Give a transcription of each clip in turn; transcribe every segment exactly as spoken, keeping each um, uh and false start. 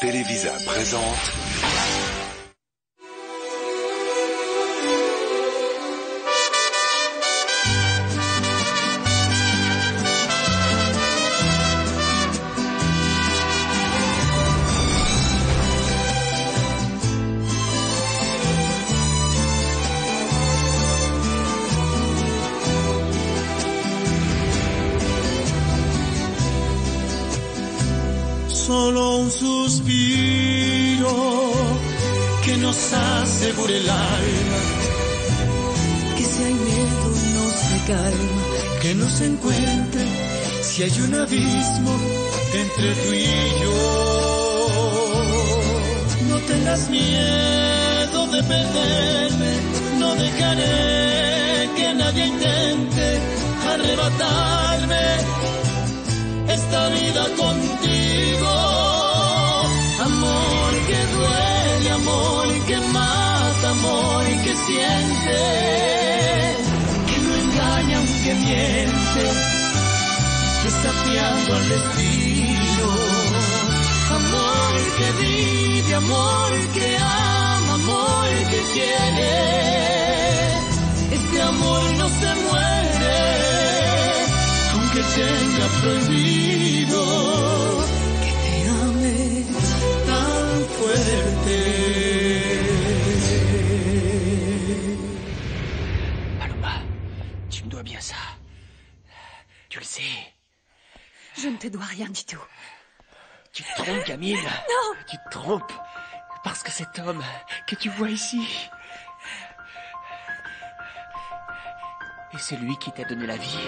Télévisa présente Solo un suspiro que nos hace por el alma, que si hay miedo no se calma, que no se encuentra si hay un abismo entre tú y yo. No tengas miedo de perderme, no dejaré que nadie intente arrebatarme esta vida contigo. Amor que duele, amor que mata, amor que siente, que no engaña aunque miente, desafiando al destino. Amor que vive, amor que ama, amor que quiere, este amor no se muere que tenga prohibido que te ame tan fuerte. Paloma, tu me dois bien ça. Tu le sais. Je ne te dois rien du tout. Tu te trompes, Camille. Non. Tu te trompes parce que cet homme que tu vois ici, et c'est lui qui t'a donné la vie.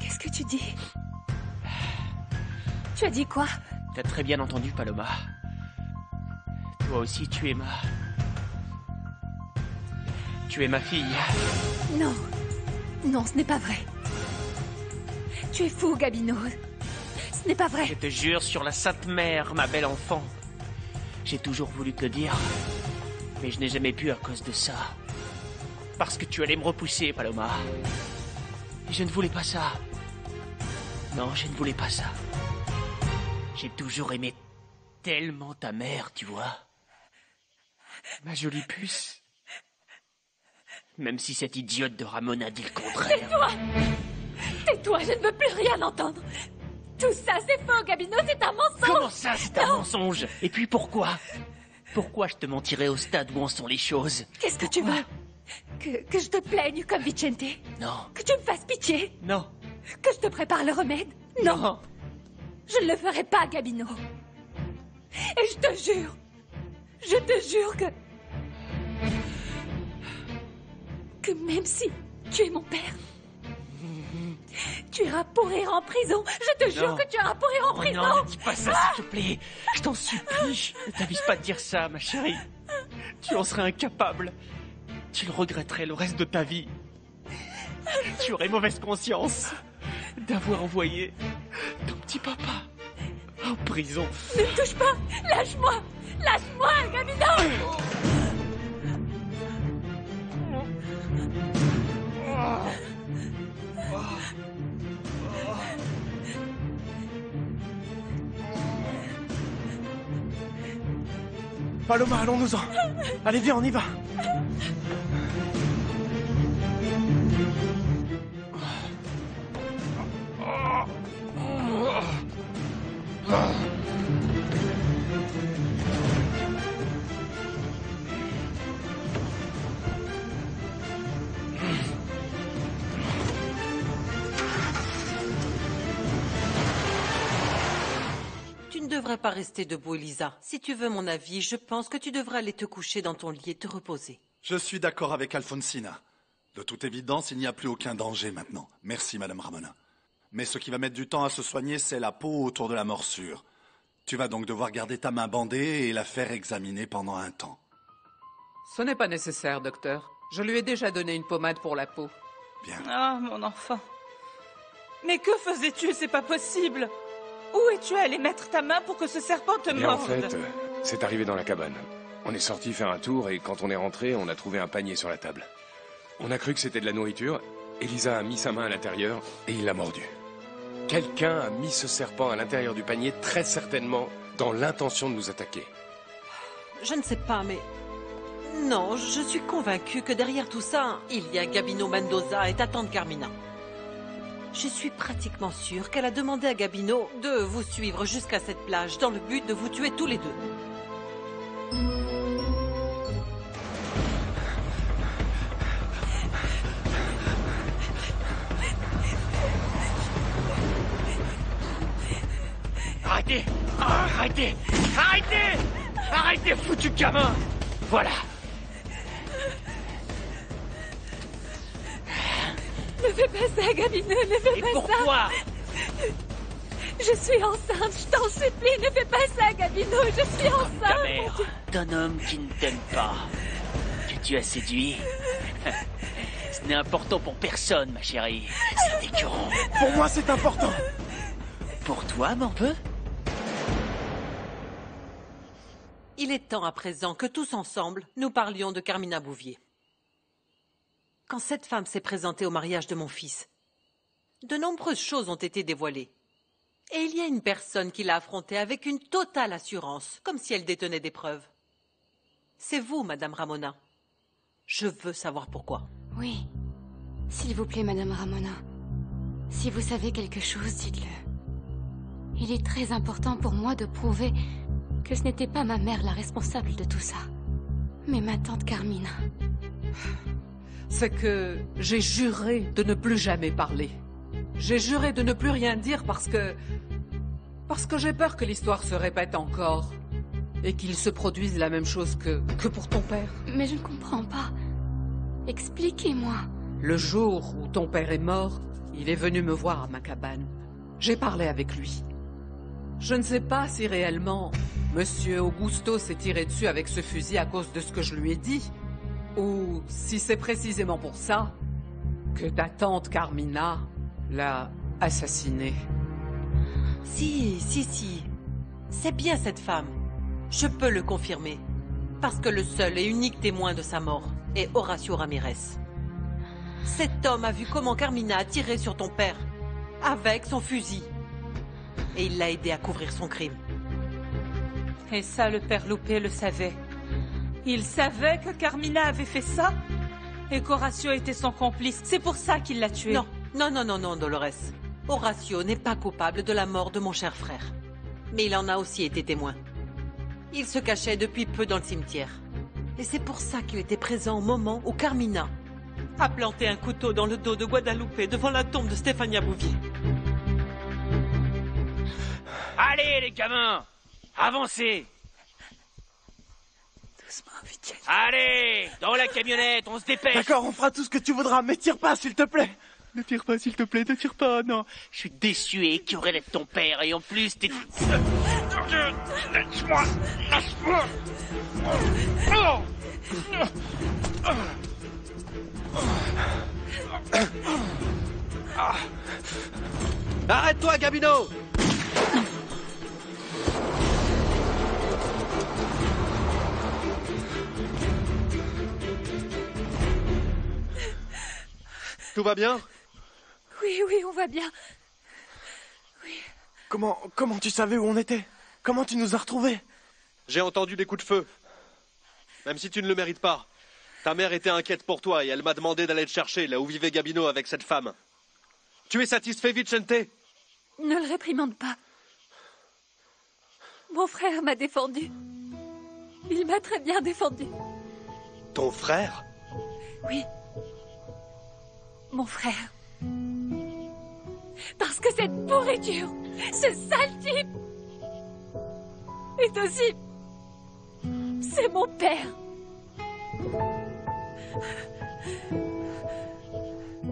Qu'est-ce que tu dis? Tu as dit quoi? T'as très bien entendu, Paloma. Toi aussi, tu es ma... Tu es ma fille. Non. Non, ce n'est pas vrai. Tu es fou, Gabino. Ce n'est pas vrai. Je te jure sur la Sainte Mère, ma belle enfant. J'ai toujours voulu te le dire, mais je n'ai jamais pu à cause de ça. Parce que tu allais me repousser, Paloma. Et je ne voulais pas ça. Non, je ne voulais pas ça. J'ai toujours aimé tellement ta mère, tu vois. Ma jolie puce. Même si cette idiote de Ramona dit le contraire. Tais-toi! Tais-toi, je ne veux plus rien entendre. Tout ça, c'est faux, Gabino, c'est un mensonge. Comment ça, c'est un mensonge? Et puis pourquoi? Pourquoi je te mentirais au stade où en sont les choses? Qu'est-ce que tu veux? Que, que je te plaigne comme Vicente? Non. Que tu me fasses pitié? Non. Que je te prépare le remède? Non, non. Je ne le ferai pas, Gabino. Et je te jure, je te jure que... que même si tu es mon père, tu iras pourrir en prison. Je te jure non. que tu iras pourrir en oh prison. Non, ne dis pas ça, s'il te plaît. Je t'en supplie. Ne t'avise pas de dire ça, ma chérie. Tu en serais incapable. Tu le regretterais le reste de ta vie. Tu aurais mauvaise conscience d'avoir envoyé ton petit papa en prison. Ne me touche pas! Lâche-moi! Lâche-moi, Gabino! Paloma, allons-nous-en! Allez, viens, on y va! Tu ne devrais pas rester debout, Elisa. Si tu veux mon avis, je pense que tu devrais aller te coucher dans ton lit et te reposer. Je suis d'accord avec Alfonsina. De toute évidence, il n'y a plus aucun danger maintenant. Merci, madame Ramona. Mais ce qui va mettre du temps à se soigner, c'est la peau autour de la morsure. Tu vas donc devoir garder ta main bandée et la faire examiner pendant un temps. Ce n'est pas nécessaire, docteur. Je lui ai déjà donné une pommade pour la peau. Bien. Ah, mon enfant. Mais que faisais-tu? C'est pas possible. Où es-tu allé mettre ta main pour que ce serpent te morde? En fait, c'est arrivé dans la cabane. On est sorti faire un tour et quand on est rentré, on a trouvé un panier sur la table. On a cru que c'était de la nourriture. Elisa a mis sa main à l'intérieur et il l'a mordu. Quelqu'un a mis ce serpent à l'intérieur du panier, très certainement dans l'intention de nous attaquer. Je ne sais pas, mais... Non, je suis convaincue que derrière tout ça, il y a Gabino Mendoza et ta tante Carmina. Je suis pratiquement sûre qu'elle a demandé à Gabino de vous suivre jusqu'à cette plage dans le but de vous tuer tous les deux. Arrêtez! Arrêtez! Arrêtez! Arrêtez, foutu gamin! Voilà! Ne fais pas ça, Gabino, ne fais Et pas ça! Et pourquoi? Je suis enceinte, je t'en supplie, ne fais pas ça, Gabino, je suis enceinte! Comme ta mère, d'un homme qui ne t'aime pas, que tu as séduit. Ce n'est important pour personne, ma chérie. C'est écœurant. Pour moi, c'est important. Pour toi, mon peu? Il est temps à présent que tous ensemble, nous parlions de Carmina Bouvier. Quand cette femme s'est présentée au mariage de mon fils, de nombreuses choses ont été dévoilées. Et il y a une personne qui l'a affrontée avec une totale assurance, comme si elle détenait des preuves. C'est vous, Madame Ramona. Je veux savoir pourquoi. Oui. S'il vous plaît, Madame Ramona. Si vous savez quelque chose, dites-le. Il est très important pour moi de prouver que ce n'était pas ma mère la responsable de tout ça, mais ma tante Carmina. C'est que j'ai juré de ne plus jamais parler. J'ai juré de ne plus rien dire parce que... Parce que j'ai peur que l'histoire se répète encore et qu'il se produise la même chose que... que pour ton père. Mais je ne comprends pas. Expliquez-moi. Le jour où ton père est mort, il est venu me voir à ma cabane. J'ai parlé avec lui. Je ne sais pas si réellement Monsieur Augusto s'est tiré dessus avec ce fusil à cause de ce que je lui ai dit, ou si c'est précisément pour ça que ta tante Carmina l'a assassiné. Si, si, si. C'est bien cette femme. Je peux le confirmer. Parce que le seul et unique témoin de sa mort est Horacio Ramirez. Cet homme a vu comment Carmina a tiré sur ton père, avec son fusil. Et il l'a aidé à couvrir son crime. Et ça, le père Loupé le savait. Il savait que Carmina avait fait ça et qu'Horacio était son complice. C'est pour ça qu'il l'a tué. Non, non, non, non, non, Dolores. Horacio n'est pas coupable de la mort de mon cher frère. Mais il en a aussi été témoin. Il se cachait depuis peu dans le cimetière. Et c'est pour ça qu'il était présent au moment où Carmina a planté un couteau dans le dos de Guadalupe devant la tombe de Stefania Bouvier. Allez, les gamins! Avancez! Doucement, vite. Allez! Dans la camionnette, on se dépêche! D'accord, on fera tout ce que tu voudras, mais tire pas, s'il te plaît! Ne tire pas, s'il te plaît, ne tire pas, non! Je suis déçu et écœuré d'être ton père, et en plus, t'es... Lâche-moi! Lâche-moi! Oh! Oh! Arrête-toi, Gabino! Tout va bien? Oui, oui, on va bien. Oui. Comment, comment tu savais où on était? Comment tu nous as retrouvés? J'ai entendu des coups de feu. Même si tu ne le mérites pas. Ta mère était inquiète pour toi et elle m'a demandé d'aller te chercher là où vivait Gabino avec cette femme. Tu es satisfait, Vicente? Ne le réprimande pas. Mon frère m'a défendu. Il m'a très bien défendu. Ton frère? Oui. Mon frère. Parce que cette pourriture, ce sale type, est aussi... C'est mon père.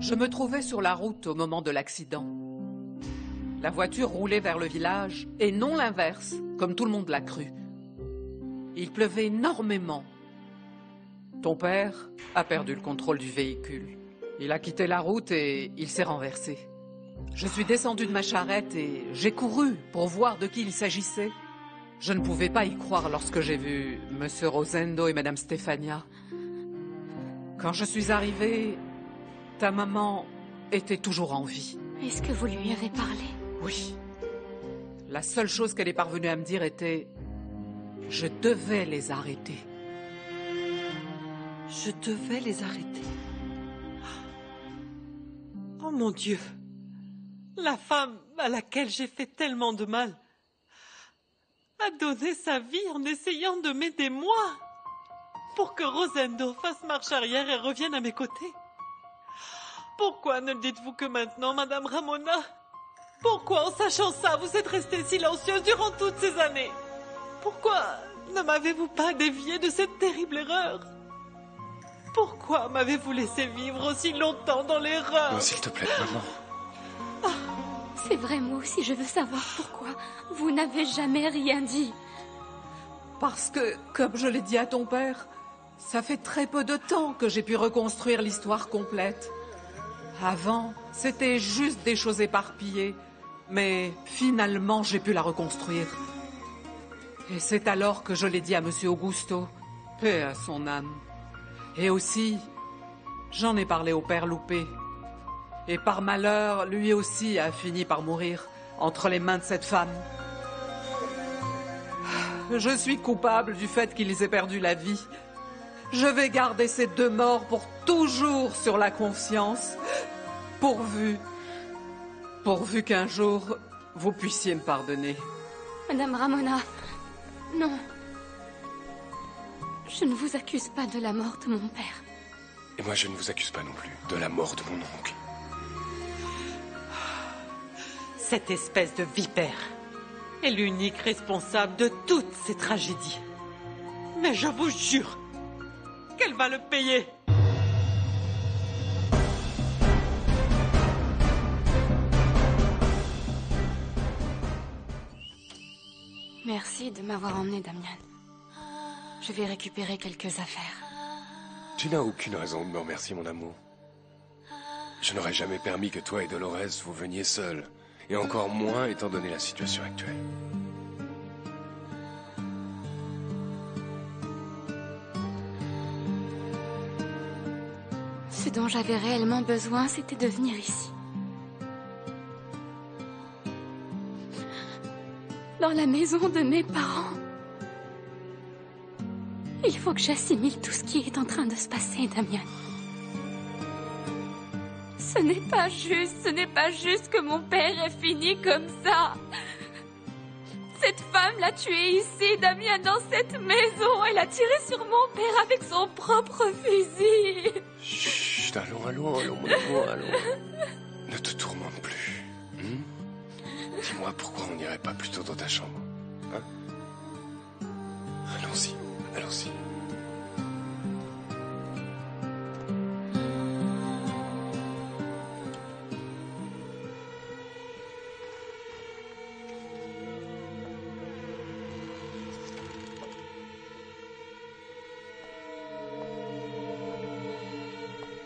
Je me trouvais sur la route au moment de l'accident. La voiture roulait vers le village, et non l'inverse, comme tout le monde l'a cru. Il pleuvait énormément. Ton père a perdu le contrôle du véhicule. Il a quitté la route et il s'est renversé. Je suis descendu de ma charrette et j'ai couru pour voir de qui il s'agissait. Je ne pouvais pas y croire lorsque j'ai vu Monsieur Rosendo et Madame Stefania. Quand je suis arrivée, ta maman était toujours en vie. Est-ce que vous lui avez parlé ? Oui. La seule chose qu'elle est parvenue à me dire était « Je devais les arrêter. » Je devais les arrêter. Oh mon Dieu! La femme à laquelle j'ai fait tellement de mal a donné sa vie en essayant de m'aider moi pour que Rosendo fasse marche arrière et revienne à mes côtés. Pourquoi ne le dites-vous que maintenant, Madame Ramona? Pourquoi, en sachant ça, vous êtes restée silencieuse durant toutes ces années? Pourquoi ne m'avez-vous pas déviée de cette terrible erreur? Pourquoi m'avez-vous laissé vivre aussi longtemps dans l'erreur? Oh, s'il te plaît, maman. Oh, c'est vrai, moi aussi, je veux savoir pourquoi vous n'avez jamais rien dit. Parce que, comme je l'ai dit à ton père, ça fait très peu de temps que j'ai pu reconstruire l'histoire complète. Avant, c'était juste des choses éparpillées, mais finalement, j'ai pu la reconstruire. Et c'est alors que je l'ai dit à Monsieur Augusto, paix à son âme. Et aussi, j'en ai parlé au père Loupé. Et par malheur, lui aussi a fini par mourir entre les mains de cette femme. Je suis coupable du fait qu'ils aient perdu la vie. Je vais garder ces deux morts pour toujours sur la conscience, pourvu, pourvu qu'un jour, vous puissiez me pardonner. Madame Ramona, non. Je ne vous accuse pas de la mort de mon père. Et moi, je ne vous accuse pas non plus de la mort de mon oncle. Cette espèce de vipère est l'unique responsable de toutes ces tragédies. Mais je vous jure qu'elle va le payer. Merci de m'avoir emmené, Damian. Je vais récupérer quelques affaires. Tu n'as aucune raison de me remercier, mon amour. Je n'aurais jamais permis que toi et Dolores vous veniez seuls, et encore moins étant donné la situation actuelle. Ce dont j'avais réellement besoin, c'était de venir ici. Dans la maison de mes parents. Il faut que j'assimile tout ce qui est en train de se passer, Damian. Ce n'est pas juste, ce n'est pas juste que mon père ait fini comme ça. Cette femme l'a tué ici, Damian, dans cette maison. Elle a tiré sur mon père avec son propre fusil. Chut, allons, allons, allons, allons, allons. Ne te tourmente plus. Hmm? Dis-moi pourquoi on n'irait pas plutôt dans ta chambre, hein? Allons-y. Allons-y.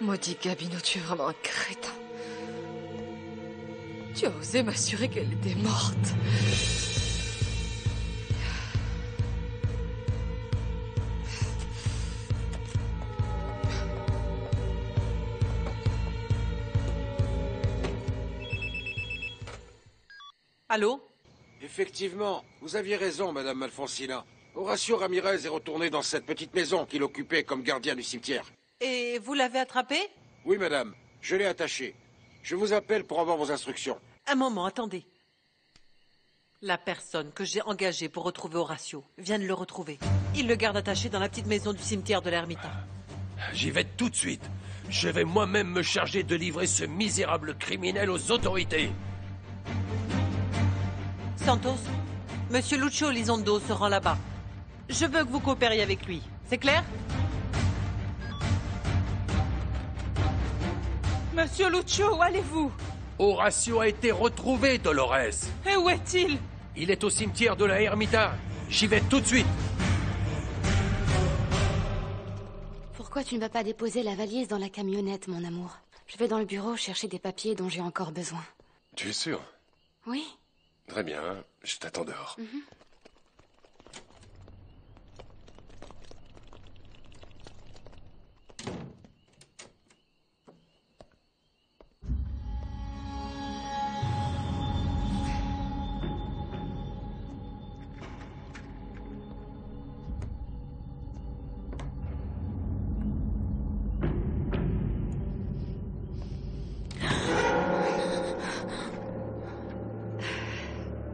Maudit Gabino, tu es vraiment un crétin. Tu as osé m'assurer qu'elle était morte. Allô? Effectivement, vous aviez raison, Madame Alfonsina. Horacio Ramirez est retourné dans cette petite maison qu'il occupait comme gardien du cimetière. Et vous l'avez attrapé? Oui, madame. Je l'ai attaché. Je vous appelle pour avoir vos instructions. Un moment, attendez. La personne que j'ai engagée pour retrouver Horacio vient de le retrouver. Il le garde attaché dans la petite maison du cimetière de l'Ermitain. J'y vais tout de suite. Je vais moi-même me charger de livrer ce misérable criminel aux autorités. Santos, Monsieur Lucio Lizondo se rend là-bas. Je veux que vous coopériez avec lui. C'est clair? Monsieur Lucio, où allez-vous? Horacio a été retrouvé, Dolores. Et où est-il? Il est au cimetière de la Ermita. J'y vais tout de suite. Pourquoi tu ne vas pas déposer la valise dans la camionnette, mon amour? Je vais dans le bureau chercher des papiers dont j'ai encore besoin. Tu es sûr? Oui. Très bien, je t'attends dehors. Mm-hmm.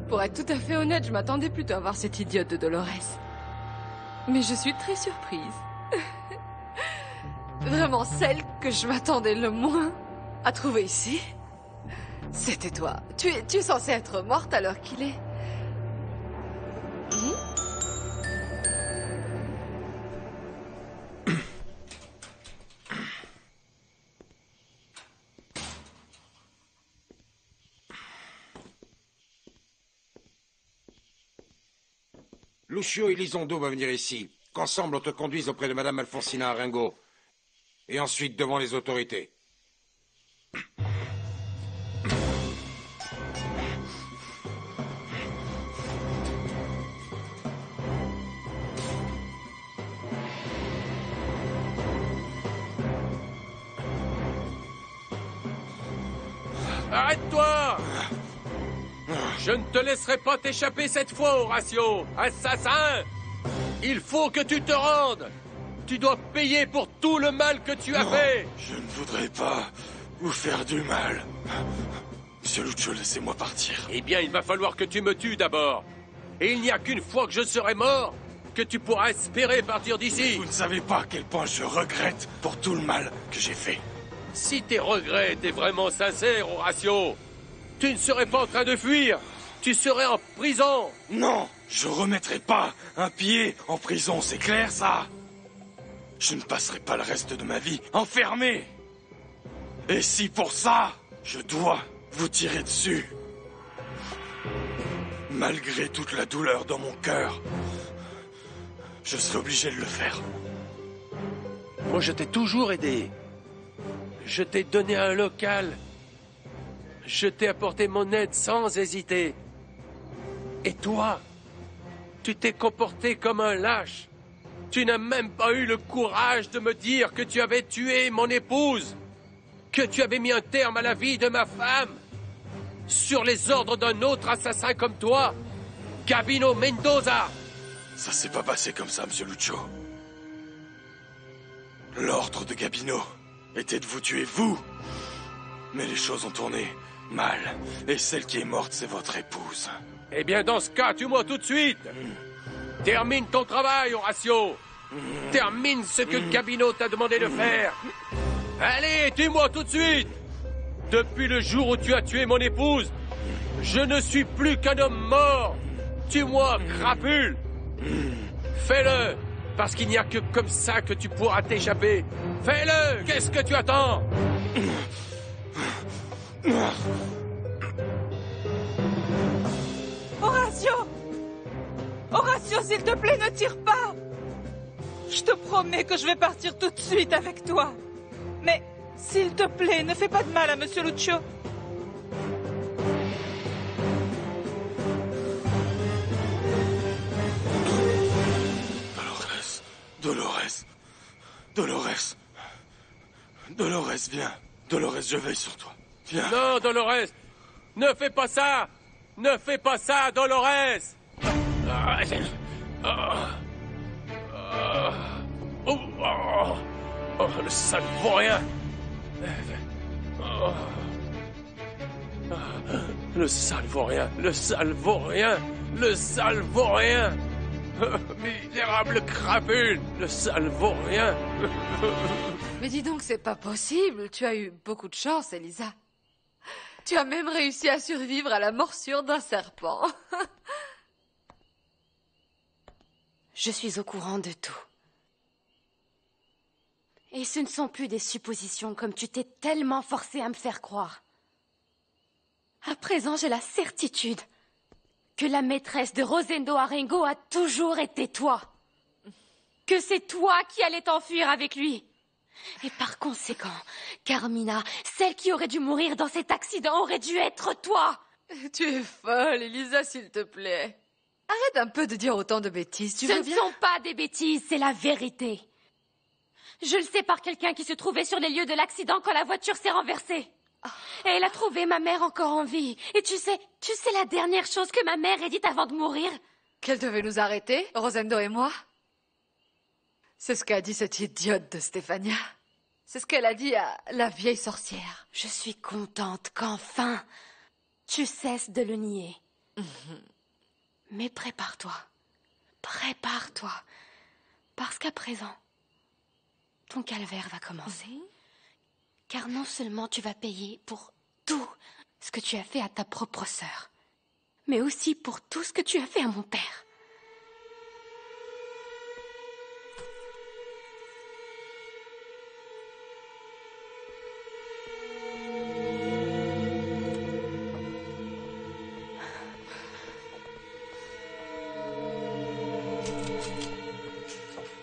Pour être tout à fait honnête, je m'attendais plutôt à voir cette idiote de Dolores. Mais je suis très surprise. Vraiment celle que je m'attendais le moins à trouver ici. C'était toi. Tu es, tu es censée être morte à l'heure qu'il est. Lucio et Lizondo va venir ici, qu'ensemble on te conduise auprès de Madame Alfonsina Arango, et ensuite devant les autorités. Arrête-toi! Je ne te laisserai pas t'échapper cette fois, Horacio, assassin! Il faut que tu te rendes! Tu dois payer pour tout le mal que tu as non, fait! Je ne voudrais pas vous faire du mal. Monsieur Lucio, laissez-moi partir. Eh bien, il va falloir que tu me tues d'abord. Et il n'y a qu'une fois que je serai mort que tu pourras espérer partir d'ici. Vous ne savez pas à quel point je regrette pour tout le mal que j'ai fait. Si tes regrets étaient vraiment sincères, Horacio, tu ne serais pas en train de fuir. Tu serais en prison. Non, je remettrai pas un pied en prison, c'est clair ça. Je ne passerai pas le reste de ma vie enfermé. Et si pour ça, je dois vous tirer dessus. Malgré toute la douleur dans mon cœur, je serai obligé de le faire. Moi, je t'ai toujours aidé. Je t'ai donné un local. Je t'ai apporté mon aide sans hésiter. Et toi, tu t'es comporté comme un lâche. Tu n'as même pas eu le courage de me dire que tu avais tué mon épouse, que tu avais mis un terme à la vie de ma femme, sur les ordres d'un autre assassin comme toi, Gabino Mendoza. Ça s'est pas passé comme ça, Monsieur Lucio. L'ordre de Gabino était de vous tuer, vous. Mais les choses ont tourné mal, et celle qui est morte, c'est votre épouse. Eh bien, dans ce cas, tue-moi tout de suite. Mmh. Termine ton travail, Horacio. Mmh. Termine ce que mmh. Gabino t'a demandé de mmh. faire. Allez, tue-moi tout de suite. Depuis le jour où tu as tué mon épouse, je ne suis plus qu'un homme mort. Tue-moi, crapule. Mmh. Fais-le, parce qu'il n'y a que comme ça que tu pourras t'échapper. Fais-le. Qu'est-ce que tu attends? Mmh. Horacio! Horacio, s'il te plaît, ne tire pas! Je te promets que je vais partir tout de suite avec toi. Mais, s'il te plaît, ne fais pas de mal à Monsieur Lucio. Dolores, Dolores, Dolores, Dolores, viens. Dolores, je veille sur toi. Viens. Non, Dolores! Ne fais pas ça! Ne fais pas ça, Dolores! Oh, le sale pour rien! Le sale vaut rien! Le sale vaut rien! Le sale vaut rien! Misérable crapule! Le sale vaut rien! Mais dis donc, c'est pas possible! Tu as eu beaucoup de chance, Elisa! Tu as même réussi à survivre à la morsure d'un serpent. Je suis au courant de tout. Et ce ne sont plus des suppositions comme tu t'es tellement forcé à me faire croire. À présent, j'ai la certitude que la maîtresse de Rosendo Arengo a toujours été toi. Que c'est toi qui allais t'enfuir avec lui. Et par conséquent, Carmina, celle qui aurait dû mourir dans cet accident aurait dû être toi! Tu es folle, Elisa, s'il te plaît. Arrête un peu de dire autant de bêtises, tu veux bien? Ce ne sont pas des bêtises, c'est la vérité. Je le sais par quelqu'un qui se trouvait sur les lieux de l'accident quand la voiture s'est renversée. Et elle a trouvé ma mère encore en vie. Et tu sais, tu sais la dernière chose que ma mère ait dite avant de mourir? Qu'elle devait nous arrêter, Rosendo et moi? C'est ce qu'a dit cette idiote de Stefania. C'est ce qu'elle a dit à la vieille sorcière. Je suis contente qu'enfin, tu cesses de le nier. Mais prépare-toi, prépare-toi, parce qu'à présent, ton calvaire va commencer. Mmh. Car non seulement tu vas payer pour tout ce que tu as fait à ta propre sœur, mais aussi pour tout ce que tu as fait à mon père.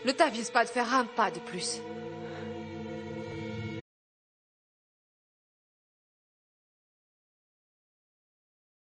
Ne t'avise pas de faire un pas de plus.